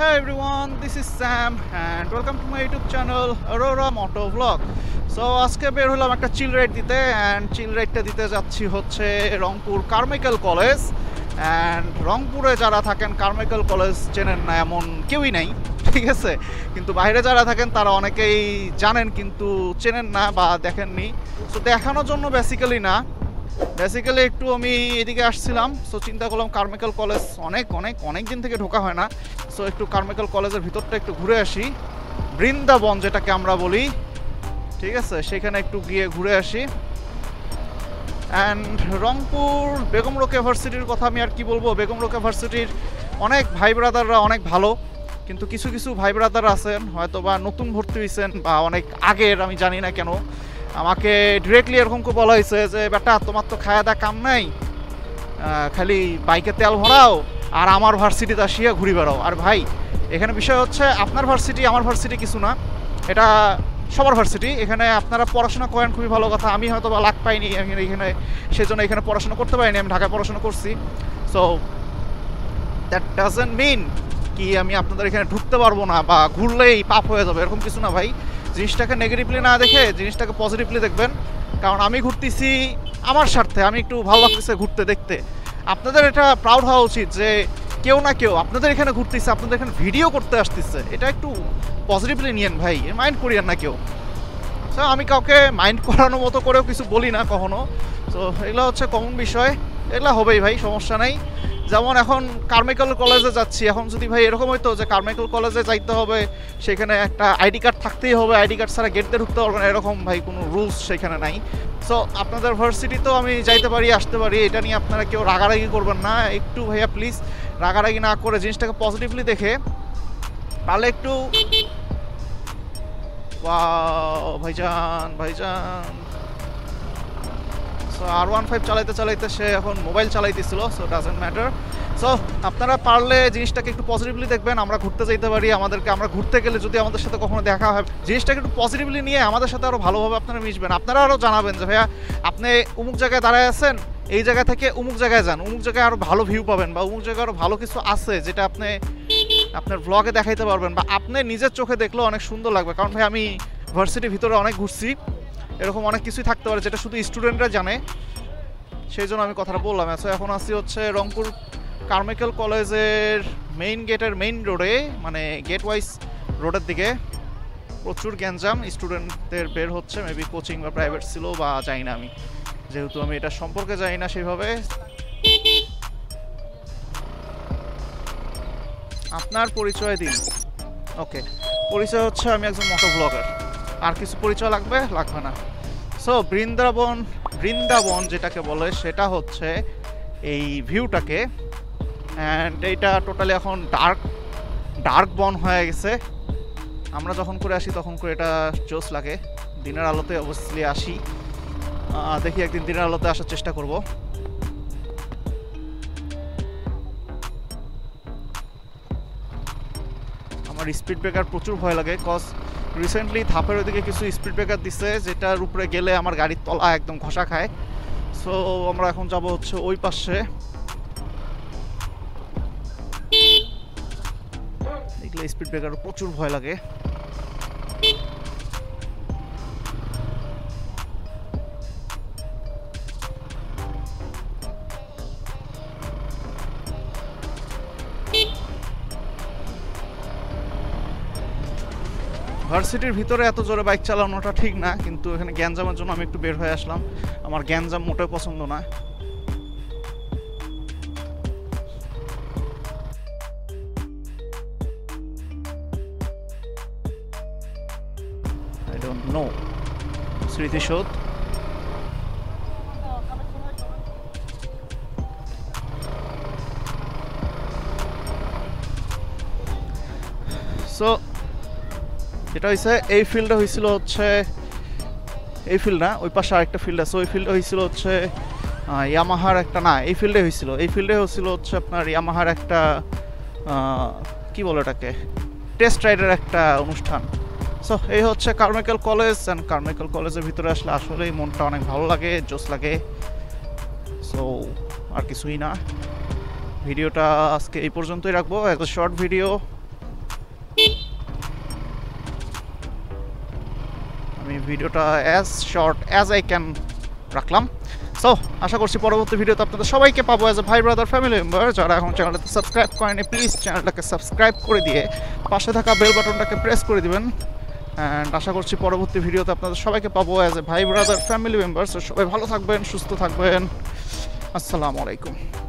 Hey everyone, this is Sam and welcome to my YouTube channel Aurora Motovlog. So আজকে বের হলাম একটা চিল ride দিতে and চিল রাইডটা দিতে যাচ্ছি হচ্ছে রংপুর কারমাইকেল কলেজ and রংপুরে যারা থাকেন কারমাইকেল কলেজ চেনেন না এমন কেউই নাই, ঠিক আছে? কিন্তু বাইরে যারা থাকেন তারা অনেকেই জানেন কিন্তু চেনেন না বা দেখেননি। সো দেখানোর জন্য বেসিক্যালি না, বেসিক্যালি একটু আমি এদিকে আসছিলাম। সো চিন্তা করলাম কারমাইকেল কলেজ অনেক অনেক অনেক দিন থেকে ঢোকা হয় না, সো একটু কারমাইকেল কলেজের ভিতরটা একটু ঘুরে আসি, বৃন্দাবন যেটাকে আমরা বলি, ঠিক আছে? সেখানে একটু গিয়ে ঘুরে আসি। অ্যান্ড রংপুর বেগম রোকেয়া ভার্সিটির কথা আমি আর কি বলবো, বেগম রোকেয়া ভার্সিটির অনেক ভাই ব্রাদাররা অনেক ভালো, কিন্তু কিছু কিছু ভাই ব্রাদার আছেন হয়তো বা নতুন ভর্তি হয়েছেন বা অনেক আগের, আমি জানি না কেন আমাকে ডিরেক্টলি এরকম করে বলা হয়েছে যে বেটা তোমার তো খায়া দা কাম নাই, খালি বাইকে তেল ভরাও আর আমার ভার্সিটিতে আসিয়া ঘুরে বেড়াও। আর ভাই, এখানে বিষয় হচ্ছে আপনার ভার্সিটি আমার ভার্সিটি কিছু না, এটা সবার ভার্সিটি। এখানে আপনারা পড়াশোনা করেন, খুবই ভালো কথা। আমি হয়তো বা লাগ পাইনি এখানে, সেজন্য এখানে পড়াশোনা করতে পারিনি, আমি ঢাকায় পড়াশোনা করছি। সো দ্যাট ডাজেন্ট মিন কি আমি আপনাদের এখানে ঢুকতে পারবো না বা ঘুরলেই পাপ হয়ে যাবে, এরকম কিছু না ভাই। জিনিসটাকে নেগেটিভলি না দেখে জিনিসটাকে পজিটিভলি দেখবেন, কারণ আমি ঘুরতেছি আমার স্বার্থে, আমি একটু ভালো লাগতেছে ঘুরতে দেখতে। আপনাদের এটা প্রাউড হওয়া উচিত যে কেউ না কেউ আপনাদের এখানে ঘুরতেছে, আপনাদের এখানে ভিডিও করতে আসতেছে, এটা একটু পজিটিভলি নিয়েন ভাই, মাইন্ড করিয়েন না কেউ। সো আমি কাউকে মাইন্ড করানোর মতো করেও কিছু বলি না কখনো। সো এগুলো হচ্ছে কমন বিষয়, এগুলো হবেই ভাই, সমস্যা নাই। যেমন এখন কারমাইকেল কলেজে যাচ্ছি, এখন যদি ভাই এরকম হইতো যে কারমাইকেল কলেজে যাইতে হবে, সেখানে একটা আইডি কার্ড থাকতেই হবে, আইডি কার্ড ছাড়া গেট দিয়ে ঢুকতে পারবে না, এরকম ভাই কোনো রুলস সেখানে নাই। সো আপনাদের ভার্সিটিতেও আমি যাইতে পারি, আসতে পারি, এটা নিয়ে আপনারা কেউ রাগারাগি করবেন না। একটু ভাইয়া প্লিজ রাগারাগি না করে জিনিসটাকে পজিটিভলি দেখে পারলে একটু ভাইজান ভাইজান R15 চালাইতে চালাইতে সে এখন মোবাইল চালাইতেছিল। So doesn't matter. সো আপনারা পারলে জিনিসটাকে একটু পজিটিভলি দেখবেন। আমরা ঘুরতে যেতে পারি, আমাদেরকে আমরা ঘুরতে গেলে যদি আমাদের সাথে কখনো দেখা হয়, জিনিসটাকে একটু পজিটিভলি নিয়ে আমাদের সাথে আরও ভালোভাবে আপনারা মিশবেন। আপনারা আরও জানাবেন যে ভাইয়া আপনি অমুক জায়গায় দাঁড়ায় আছেন, এই জায়গা থেকে অমুক জায়গায় যান, অমুক জায়গায় আরও ভালো ভিউ পাবেন বা অমুক জায়গায় আরও ভালো কিছু আছে যেটা আপনি আপনার ব্লগে দেখাইতে পারবেন বা আপনি নিজের চোখে দেখলেও অনেক সুন্দর লাগবে। কারণ ভাই আমি ভার্সিটির ভিতরে অনেক ঘুরছি, এরকম অনেক কিছুই থাকতে পারে যেটা শুধু স্টুডেন্টরা জানে, সেই জন্য আমি কথাটা বললাম। আচ্ছা এখন আসি হচ্ছে রংপুর কারমাইকেল কলেজের মেইন গেটের মেইন রোডে, মানে গেট ওয়াইজ রোডের দিকে প্রচুর গ্যাঞ্জাম, স্টুডেন্টদের বের হচ্ছে, মেবি কোচিং বা প্রাইভেট ছিল বা জানি না, আমি যেহেতু আমি এটা সম্পর্কে জানি না সেইভাবে। আপনার পরিচয় দিন। ওকে, পরিচয় হচ্ছে আমি একজন মোটো ব্লগার, আর কিছু পরিচয় লাগবে? লাগবে না। সো বৃন্দাবন, বৃন্দাবন যেটাকে বলে সেটা হচ্ছে এই ভিউটাকে। অ্যান্ড এইটা টোটালি এখন ডার্ক ডার্ক বন হয়ে গেছে। আমরা যখন করে আসি তখন করে এটা জোস লাগে, দিনের আলোতে অবশ্যই আসি, দেখি একদিন দিনের আলোতে আসার চেষ্টা করব। আমার স্পিড ব্রেকার প্রচুর ভয় লাগে, কজ রিসেন্টলি ধাপের ওইদিকে কিছু স্পিড ব্রেকার দিচ্ছে যেটার উপরে গেলে আমার গাড়ির তলা একদম ঘষা খায়। সো আমরা এখন যাব হচ্ছে ওই পাশে, এগুলো স্পিড ব্রেকার প্রচুর ভয় লাগে। ভার্সিটির ভিতরে এত জোরে বাইক চালানোটা ঠিক না, কিন্তু এখানে গ্যাঞ্জামের জন্য আমি একটু বের হয়ে আসলাম। আমার গ্যাঞ্জাম মোটেও পছন্দ না। আই ডোন্ট নো স্মৃতিসৌধ। সো এটা হয়েছে, এই ফিল্ডটা হয়েছিল হচ্ছে, এই ফিল্ড না, ওই পাশে আরেকটা ফিল্ড আছে, ওই ফিল্ডটা হয়েছিল হচ্ছে ইয়ামাহার একটা, না এই ফিল্ডে হয়েছিল, এই ফিল্ডে হয়েছিল হচ্ছে আপনার ইয়ামাহার একটা কি বলে এটাকে, টেস্ট রাইডের একটা অনুষ্ঠান। সো এই হচ্ছে কারমাইকেল কলেজ, অ্যান্ড কারমাইকেল কলেজের ভিতরে আসলে আসলেই মনটা অনেক ভালো লাগে, জোস লাগে। সো আর কিছুই না, ভিডিওটা আজকে এই পর্যন্তই রাখবো, একটা শর্ট ভিডিও। ভিডিওটা as short as I can রাখলাম। সো আশা করছি পরবর্তী ভিডিওতে আপনাদের সবাইকে পাবো অ্যাজ এ ভাই ব্রাদার ফ্যামিলি মেম্বার। যারা এখন চ্যানেলটাকে সাবস্ক্রাইব করেনি প্লিজ চ্যানেলটাকে সাবস্ক্রাইব করে দিয়ে পাশে থাকা বেল বাটনটাকে প্রেস করে দেবেন। অ্যান্ড আশা করছি পরবর্তী ভিডিওতে আপনাদের সবাইকে পাবো অ্যাজ এ ভাই ব্রাদার ফ্যামিলি মেম্বার। সো সবাই ভালো থাকবেন, সুস্থ থাকবেন, আসসালামু আলাইকুম।